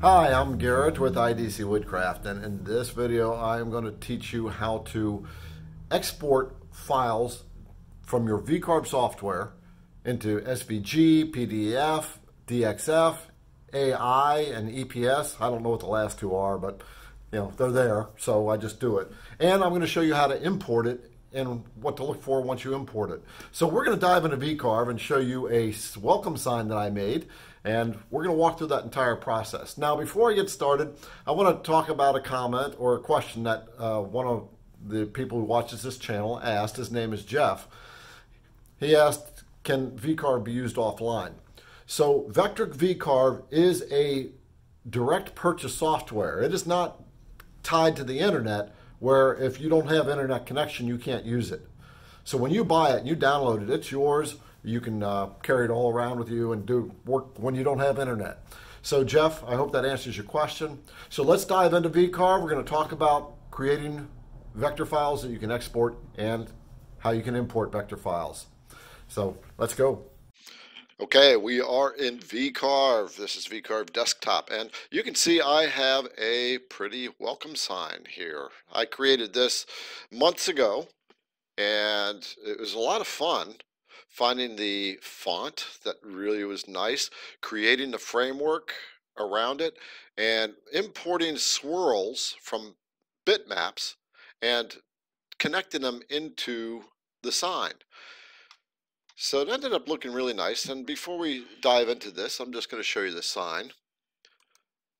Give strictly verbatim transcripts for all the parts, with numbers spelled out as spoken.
Hi, I'm Garrett with I D C Woodcraft, and in this video I am going to teach you how to export files from your V CARB software into S V G, P D F, D X F, A I, and E P S. I don't know what the last two are, but you know, they're there, so I just do it. And I'm going to show you how to import it and what to look for once you import it. So we're going to dive into V CARB and show you a welcome sign that I made, and we're going to walk through that entire process. Now, before I get started, I want to talk about a comment or a question that uh, one of the people who watches this channel asked. His name is Jeff. He asked, can V CARB be used offline? So Vectric V CARB is a direct purchase software. It is not tied to the internet, where if you don't have internet connection, you can't use it. So when you buy it and you download it, it's yours. You can uh, carry it all around with you and do work when you don't have internet. So Jeff, I hope that answers your question. So let's dive into V CARB. We're going to talk about creating vector files that you can export and how you can import vector files. So let's go. Okay, we are in V CARB. This is V CARB Desktop, and you can see I have a pretty welcome sign here. I created this months ago, and it was a lot of fun finding the font that really was nice, creating the framework around it, and importing swirls from bitmaps and connecting them into the sign. So it ended up looking really nice, and before we dive into this, I'm just going to show you the sign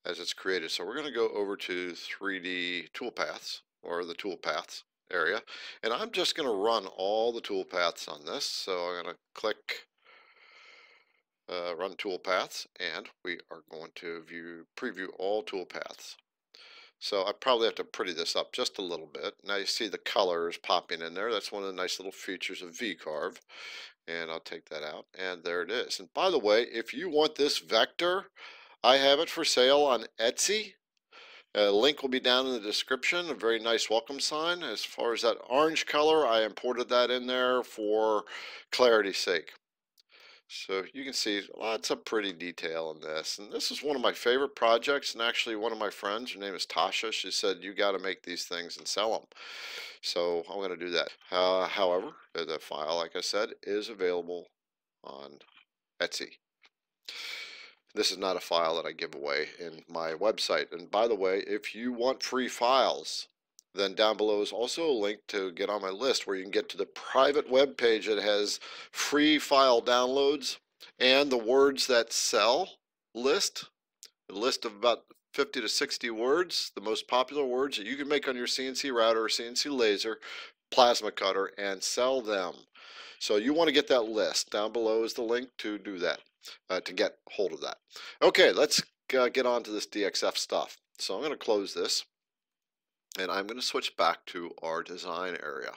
as it's created. So we're going to go over to three D Toolpaths, or the Toolpaths area, and I'm just going to run all the toolpaths on this. So I'm going to click uh, Run Toolpaths, and we are going to view preview all toolpaths. So I probably have to pretty this up just a little bit. Now you see the colors popping in there. That's one of the nice little features of V CARB. And I'll take that out, and there it is. And by the way, if you want this vector, I have it for sale on Etsy. A link will be down in the description. A very nice welcome sign. As far as that orange color, I imported that in there for clarity's sake. So you can see lots of pretty detail in this, and this is one of my favorite projects. And actually, one of my friends, her name is Tasha, she said you got to make these things and sell them. So I'm going to do that. Uh, however, the file, like I said, is available on Etsy. This is not a file that I give away in my website. And by the way, if you want free files, then down below is also a link to get on my list where you can get to the private web page that has free file downloads and the words that sell list, a list of about fifty to sixty words, the most popular words that you can make on your C N C router, or C N C laser, plasma cutter, and sell them. So you want to get that list. Down below is the link to do that, uh, to get hold of that. Okay, let's uh, get on to this D X F stuff. So I'm going to close this, and I'm going to switch back to our design area.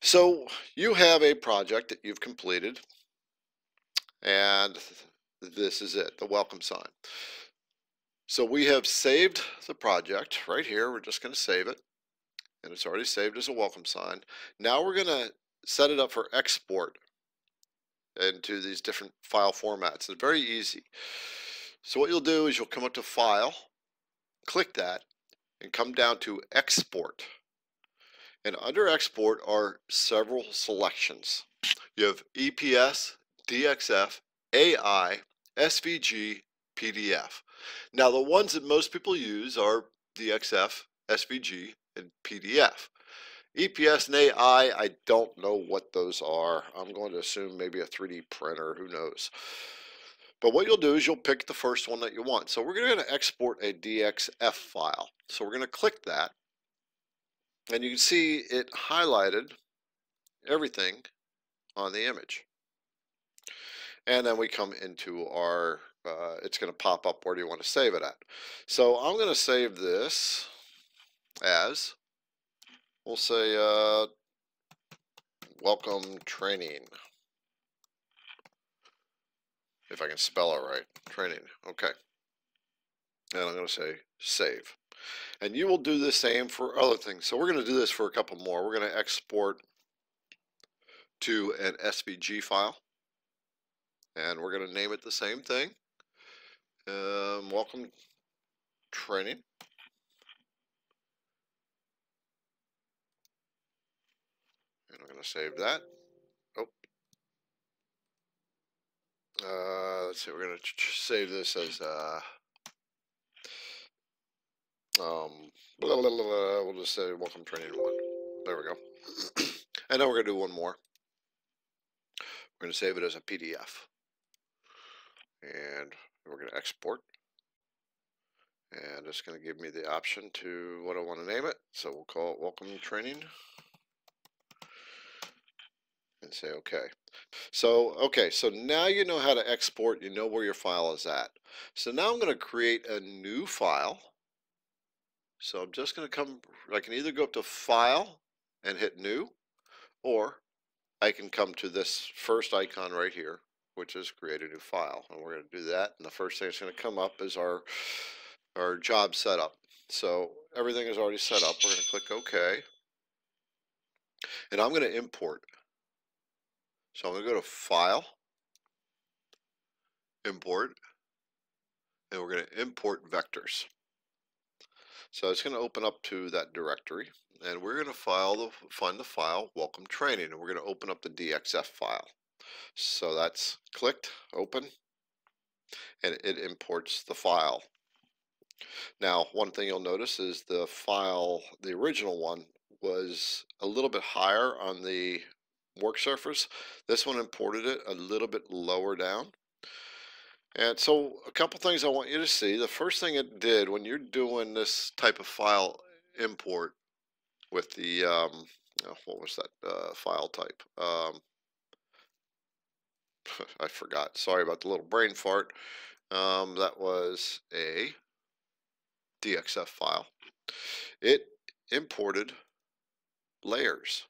So you have a project that you've completed, and this is it, the welcome sign. So we have saved the project right here. We're just going to save it, and it's already saved as a welcome sign. Now we're going to set it up for export into these different file formats. It's very easy. So what you'll do is you'll come up to File, click that, and come down to Export. And under Export are several selections. You have E P S, D X F, A I, S V G, P D F. Now the ones that most people use are D X F, S V G, and P D F. E P S and A I, I don't know what those are. I'm going to assume maybe a three D printer, who knows. But what you'll do is you'll pick the first one that you want. So we're going to export a D X F file. So we're going to click that, and you can see it highlighted everything on the image. And then we come into our, uh, it's going to pop up, where do you want to save it at? So I'm going to save this as, we'll say, uh, welcome training. If I can spell it right, training, okay. And I'm going to say save. And you will do the same for other things. So we're going to do this for a couple more. We're going to export to an S V G file, and we're going to name it the same thing. Uh, welcome training. And we're going to save that. Oh. Uh, let's see, we're going to save this as, uh, um, blah, blah, blah, blah. We'll just say welcome training one. There we go. And then we're going to do one more. We're going to save it as a P D F. And we're going to export. And it's going to give me the option to what I want to name it. So we'll call it Welcome Training. And say OK. So, OK, so now you know how to export. You know where your file is at. So now I'm going to create a new file. So I'm just going to come. I can either go up to File and hit New, or I can come to this first icon right here, which is create a new file. And we're going to do that. And the first thing that's going to come up is our, our job setup. So everything is already set up. We're going to click OK. And I'm going to import. So I'm going to go to File, Import, and we're going to import vectors. So it's going to open up to that directory. And we're going to file the, find the file Welcome Training. And we're going to open up the D X F file. So that's clicked, open, and it imports the file. Now, one thing you'll notice is the file, the original one, was a little bit higher on the work surface. This one imported it a little bit lower down. And so a couple things I want you to see. The first thing it did when you're doing this type of file import with the, um, oh, what was that uh, file type? Um, I forgot. Sorry about the little brain fart. Um, that was a D X F file. It imported layers.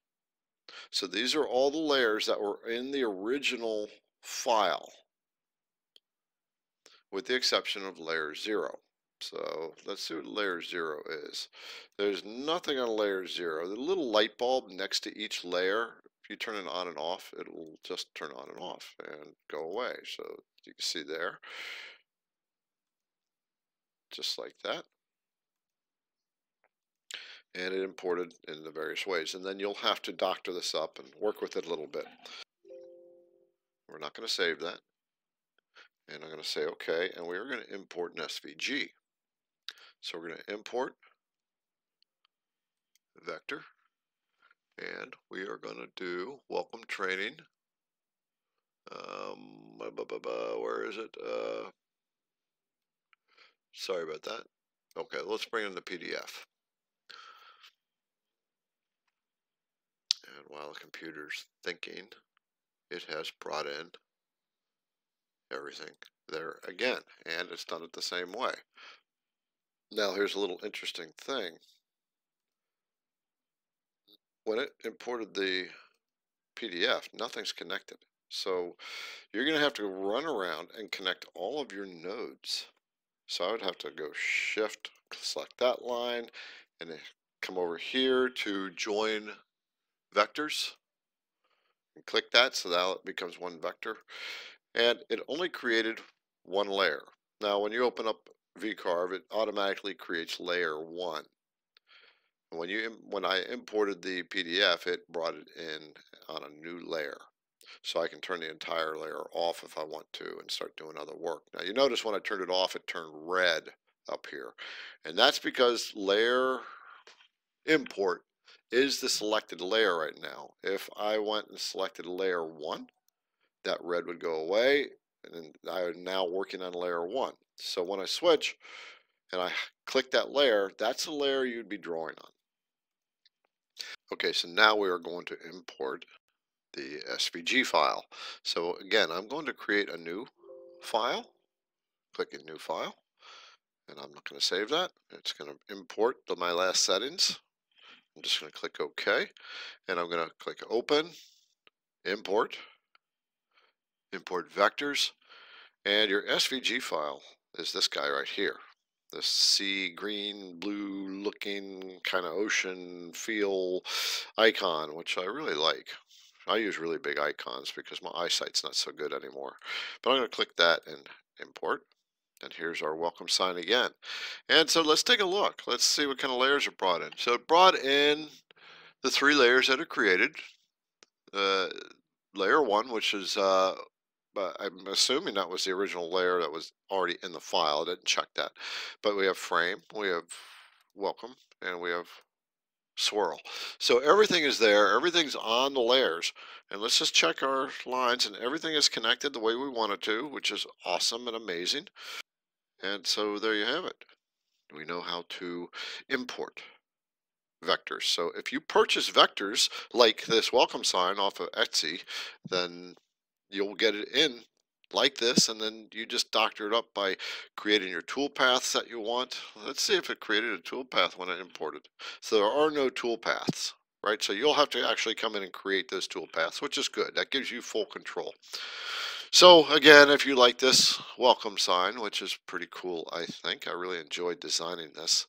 So these are all the layers that were in the original file, with the exception of layer zero. So let's see what layer zero is. There's nothing on layer zero. The little light bulb next to each layer, if you turn it on and off, it will just turn on and off and go away. So you can see there, just like that. And it imported in the various ways. And then you'll have to doctor this up and work with it a little bit. We're not going to save that. And I'm going to say OK. And we're going to import an S V G. So we're going to import vector. And we are going to do Welcome Training. Um, blah, blah, blah, where is it? Uh, sorry about that. OK, let's bring in the P D F. And while the computer's thinking, it has brought in everything there again. And it's done it the same way. Now, here's a little interesting thing. When it imported the P D F, nothing's connected. So you're going to have to run around and connect all of your nodes. So I would have to go Shift, select that line, and then come over here to join vectors. And click that, so that it becomes one vector. And it only created one layer. Now, when you open up VCarve, it automatically creates layer one. When you when I imported the P D F, it brought it in on a new layer. So I can turn the entire layer off if I want to and start doing other work. Now, you notice when I turned it off, it turned red up here. And that's because layer import is the selected layer right now. If I went and selected layer one, that red would go away. And I'm now working on layer one. So when I switch and I click that layer, that's the layer you'd be drawing on. Okay, so now we are going to import the S V G file. So again, I'm going to create a new file. Click in New File. And I'm not going to save that. It's going to import the my last settings. I'm just going to click OK. And I'm going to click Open, Import, Import Vectors. And your S V G file is this guy right here. The sea green blue looking kind of ocean feel icon, which I really like. I use really big icons because my eyesight's not so good anymore. But I'm going to click that and import. And here's our welcome sign again. And so let's take a look. Let's see what kind of layers are brought in. So it brought in the three layers that are created. Uh, layer one, which is, uh, I'm assuming that was the original layer that was already in the file. I didn't check that. But we have frame, we have welcome, and we have swirl. So everything is there, everything's on the layers, and let's just check our lines, and everything is connected the way we want it to, which is awesome and amazing. And so there you have it. We know how to import vectors. So if you purchase vectors like this welcome sign off of Etsy, then you'll get it in like this, and then you just doctor it up by creating your toolpaths that you want. Let's see if it created a toolpath when it imported. So there are no toolpaths, right? So you'll have to actually come in and create those toolpaths, which is good. That gives you full control. So again, if you like this welcome sign, which is pretty cool, I think. I really enjoyed designing this.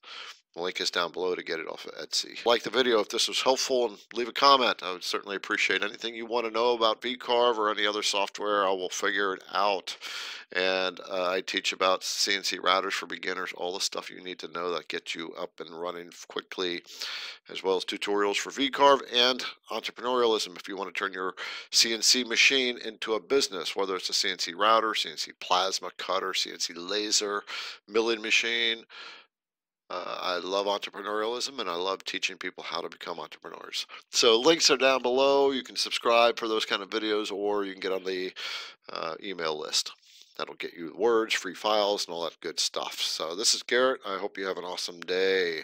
The link is down below to get it off of Etsy. Like the video if this was helpful, and leave a comment. I would certainly appreciate anything you want to know about V Carve or any other software. I will figure it out. And uh, I teach about C N C routers for beginners, all the stuff you need to know that gets you up and running quickly, as well as tutorials for V Carve and entrepreneurialism if you want to turn your C N C machine into a business, whether it's a C N C router, C N C plasma cutter, C N C laser, milling machine. Uh, I love entrepreneurialism, and I love teaching people how to become entrepreneurs. So links are down below. You can subscribe for those kind of videos, or you can get on the uh, email list. That'll get you words, free files, and all that good stuff. So this is Garrett. I hope you have an awesome day.